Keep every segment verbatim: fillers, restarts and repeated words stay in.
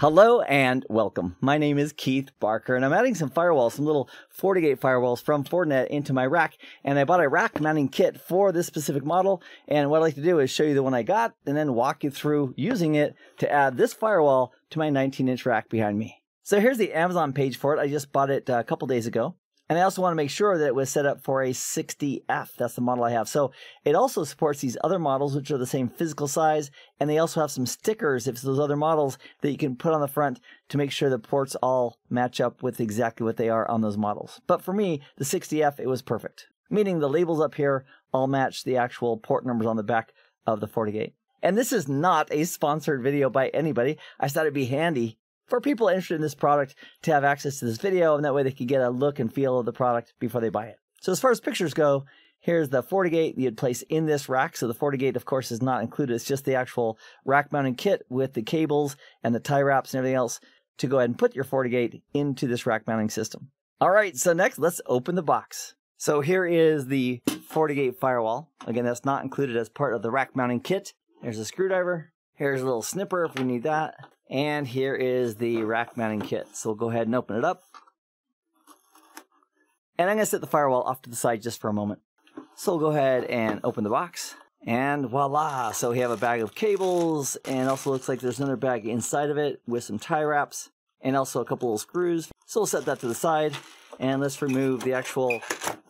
Hello and welcome. My name is Keith Barker, and I'm adding some firewalls, some little FortiGate firewalls from Fortinet into my rack. And I bought a rack mounting kit for this specific model. And what I'd like to do is show you the one I got and then walk you through using it to add this firewall to my nineteen inch rack behind me. So here's the Amazon page for it. I just bought it a couple days ago. And I also want to make sure that it was set up for a sixty F. That's the model I have. So it also supports these other models, which are the same physical size. And they also have some stickers, if it's those other models, that you can put on the front to make sure the ports all match up with exactly what they are on those models. But for me, the sixty F, it was perfect. Meaning the labels up here all match the actual port numbers on the back of the FortiGate. And this is not a sponsored video by anybody. I just thought it'd be handy for people interested in this product to have access to this video, and that way they could get a look and feel of the product before they buy it. So as far as pictures go, here's the FortiGate you'd place in this rack. So the FortiGate, of course, is not included. It's just the actual rack mounting kit with the cables and the tie wraps and everything else to go ahead and put your FortiGate into this rack mounting system. All right, so next, let's open the box. So here is the FortiGate firewall. Again, that's not included as part of the rack mounting kit. There's a screwdriver. Here's a little snipper if we need that. And here is the rack mounting kit. So we'll go ahead and open it up. And I'm gonna set the firewall off to the side just for a moment. So we'll go ahead and open the box. And voila, so we have a bag of cables, and also looks like there's another bag inside of it with some tie wraps and also a couple little screws. So we'll set that to the side, and let's remove the actual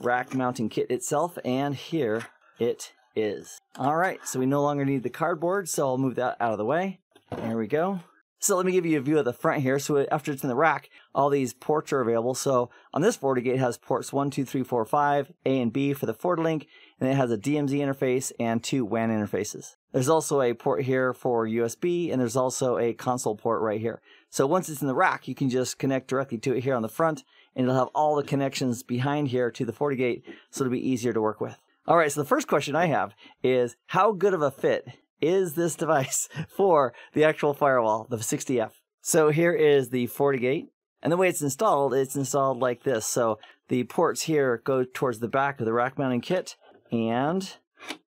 rack mounting kit itself. And here it is. All right, so we no longer need the cardboard, so I'll move that out of the way. There we go. So let me give you a view of the front here. So after it's in the rack, all these ports are available. So on this FortiGate, it has ports one, two, three, four, five, A and B for the FortiLink, and it has a D M Z interface and two W A N interfaces. There's also a port here for U S B, and there's also a console port right here. So once it's in the rack, you can just connect directly to it here on the front, and it'll have all the connections behind here to the FortiGate, so it'll be easier to work with. All right, so the first question I have is, how good of a fit is this device for the actual firewall, the sixty F? So here is the FortiGate, and the way it's installed, it's installed like this. So the ports here go towards the back of the rack mounting kit, and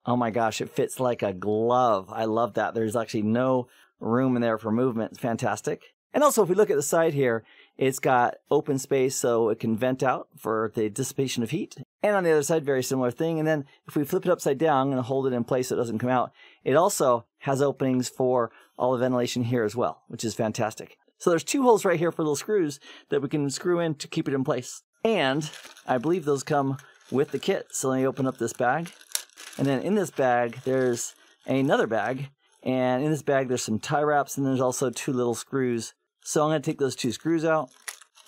oh my gosh, it fits like a glove. I love that. There's actually no room in there for movement. It's fantastic. And also, if we look at the side here, it's got open space so it can vent out for the dissipation of heat. And on the other side, very similar thing. And then if we flip it upside down and hold it in place so it doesn't come out, it also has openings for all the ventilation here as well, which is fantastic. So there's two holes right here for little screws that we can screw in to keep it in place. And I believe those come with the kit. So let me open up this bag. And then in this bag, there's another bag. And in this bag, there's some tie wraps, and there's also two little screws. So I'm going to take those two screws out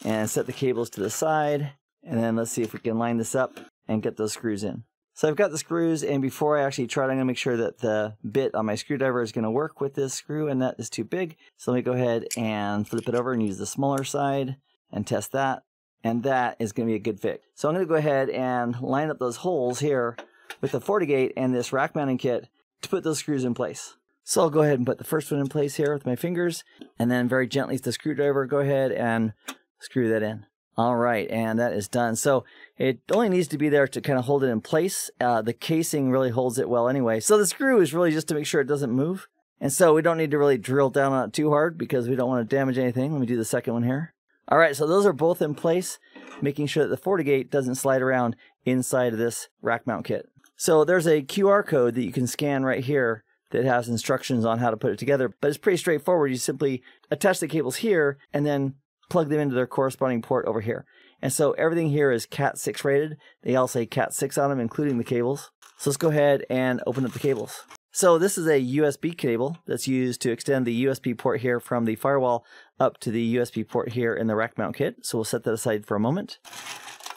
and set the cables to the side. And then let's see if we can line this up and get those screws in. So I've got the screws, and before I actually try it, I'm going to make sure that the bit on my screwdriver is going to work with this screw, and that is too big. So let me go ahead and flip it over and use the smaller side and test that. And that is going to be a good fit. So I'm going to go ahead and line up those holes here with the FortiGate and this rack mounting kit to put those screws in place. So I'll go ahead and put the first one in place here with my fingers, and then very gently with the screwdriver, go ahead and screw that in. All right, and that is done. So it only needs to be there to kind of hold it in place. Uh, the casing really holds it well anyway. So the screw is really just to make sure it doesn't move. And so we don't need to really drill down on it too hard because we don't want to damage anything. Let me do the second one here. All right, so those are both in place, making sure that the FortiGate doesn't slide around inside of this rack mount kit. So there's a Q R code that you can scan right here that has instructions on how to put it together, but it's pretty straightforward. You simply attach the cables here and then plug them into their corresponding port over here. And so everything here is cat six rated. They all say cat six on them, including the cables. So let's go ahead and open up the cables. So this is a U S B cable that's used to extend the U S B port here from the firewall up to the U S B port here in the rack mount kit. So we'll set that aside for a moment.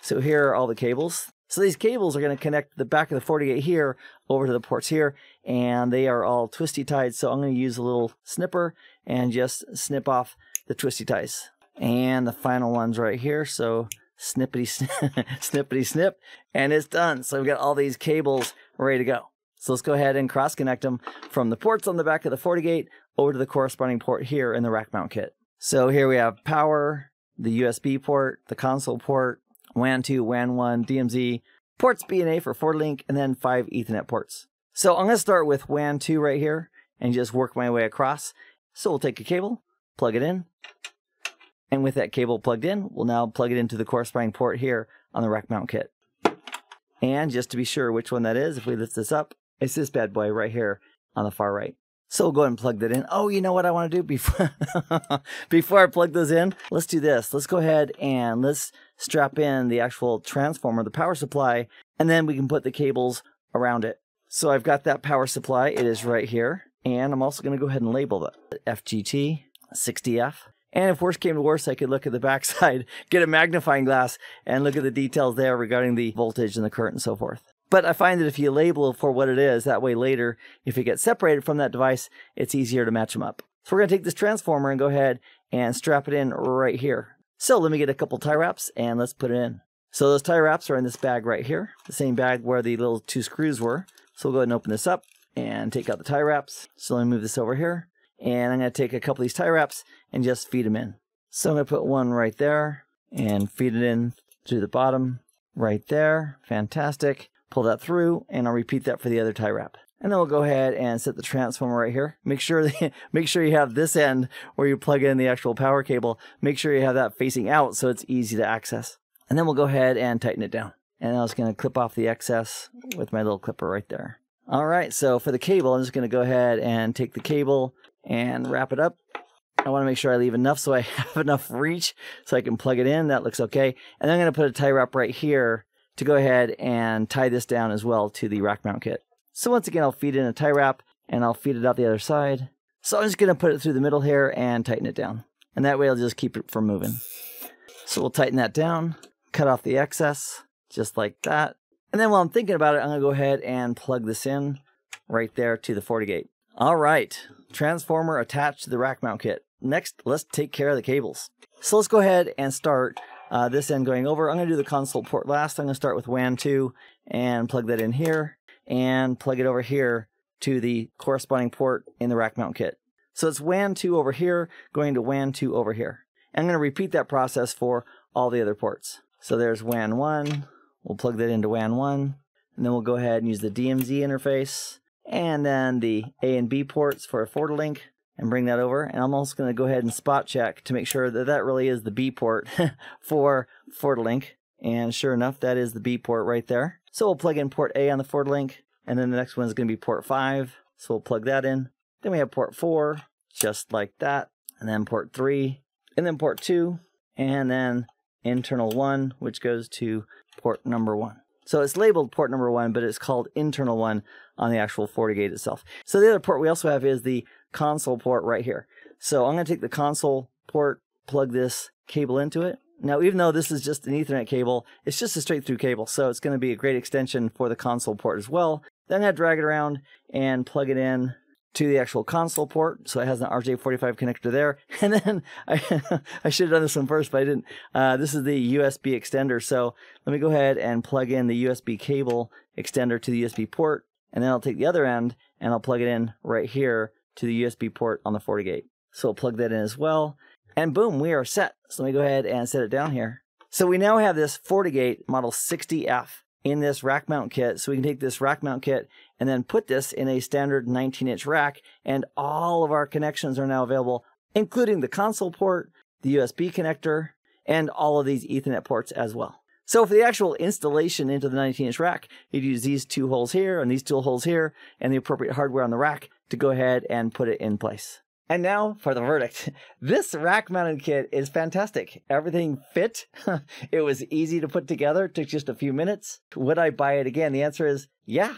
So here are all the cables. So these cables are going to connect the back of the FortiGate here over to the ports here, and they are all twisty tied. So I'm going to use a little snipper and just snip off the twisty ties. And the final one's right here. So snippity, sn snippity snip, and it's done. So we've got all these cables ready to go. So let's go ahead and cross connect them from the ports on the back of the FortiGate over to the corresponding port here in the rack mount kit. So here we have power, the U S B port, the console port, W A N two, W A N one, D M Z, ports B and A for FortiLink, and then five Ethernet ports. So I'm going to start with W A N two right here and just work my way across. So we'll take a cable, plug it in, and with that cable plugged in, we'll now plug it into the corresponding port here on the rack mount kit. And just to be sure which one that is, if we lift this up, it's this bad boy right here on the far right. So we'll go ahead and plug that in. Oh, you know what I want to do before before I plug those in? Let's do this. Let's go ahead and let's strap in the actual transformer, the power supply, and then we can put the cables around it. So I've got that power supply. It is right here. And I'm also going to go ahead and label that F G T sixty F. And if worse came to worse, I could look at the backside, get a magnifying glass, and look at the details there regarding the voltage and the current and so forth. But I find that if you label for what it is, that way later, if it gets separated from that device, it's easier to match them up. So we're going to take this transformer and go ahead and strap it in right here. So let me get a couple tie wraps and let's put it in. So those tie wraps are in this bag right here, the same bag where the little two screws were. So we'll go ahead and open this up and take out the tie wraps. So let me move this over here. And I'm going to take a couple of these tie wraps and just feed them in. So I'm going to put one right there and feed it in to the bottom right there. Fantastic. Pull that through, and I'll repeat that for the other tie wrap. And then we'll go ahead and set the transformer right here. Make sure that, make sure you have this end where you plug in the actual power cable. Make sure you have that facing out so it's easy to access. And then we'll go ahead and tighten it down. And I was going to clip off the excess with my little clipper right there. All right, so for the cable, I'm just going to go ahead and take the cable and wrap it up. I want to make sure I leave enough so I have enough reach so I can plug it in. That looks okay. And I'm going to put a tie wrap right here to go ahead and tie this down as well to the rack mount kit. So once again, I'll feed in a tie wrap and I'll feed it out the other side. So I'm just going to put it through the middle here and tighten it down. And that way I'll just keep it from moving. So we'll tighten that down, cut off the excess, just like that. And then while I'm thinking about it, I'm going to go ahead and plug this in right there to the FortiGate. All right, transformer attached to the rack mount kit. Next, let's take care of the cables. So let's go ahead and start Uh, this end going over. I'm going to do the console port last. I'm going to start with W A N two and plug that in here and plug it over here to the corresponding port in the rack mount kit. So it's W A N two over here going to W A N two over here. And I'm going to repeat that process for all the other ports. So there's W A N one. We'll plug that into W A N one. And then we'll go ahead and use the D M Z interface and then the A and B ports for a FortiLink. And bring that over, and I'm also going to go ahead and spot check to make sure that that really is the B port for FortiLink, and sure enough, that is the B port right there. So we'll plug in port A on the FortiLink, and then the next one is going to be port five, so we'll plug that in. Then we have port four, just like that, and then port three, and then port two, and then internal one, which goes to port number one. So it's labeled port number one, but it's called internal one on the actual FortiGate itself. So the other port we also have is the console port right here. So I'm going to take the console port, plug this cable into it. Now, even though this is just an Ethernet cable, it's just a straight through cable. So it's going to be a great extension for the console port as well. Then I drag it around and plug it in to the actual console port. So it has an R J forty-five connector there. And then I, I should have done this one first, but I didn't. Uh, this is the U S B extender. So let me go ahead and plug in the U S B cable extender to the U S B port. And then I'll take the other end and I'll plug it in right here to the U S B port on the FortiGate. So we'll plug that in as well. And boom, we are set. So let me go ahead and set it down here. So we now have this FortiGate model sixty F in this rack mount kit. So we can take this rack mount kit and then put this in a standard nineteen inch rack. And all of our connections are now available, including the console port, the U S B connector, and all of these Ethernet ports as well. So for the actual installation into the nineteen inch rack, you'd use these two holes here and these two holes here and the appropriate hardware on the rack to go ahead and put it in place. And now for the verdict. This rack mounted kit is fantastic. Everything fit. It was easy to put together. It took just a few minutes. Would I buy it again? The answer is yeah.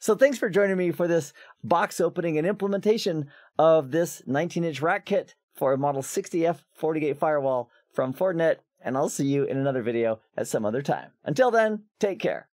So thanks for joining me for this box opening and implementation of this nineteen inch rack kit for a model sixty F FortiGate firewall from Fortinet. And I'll see you in another video at some other time. Until then, take care.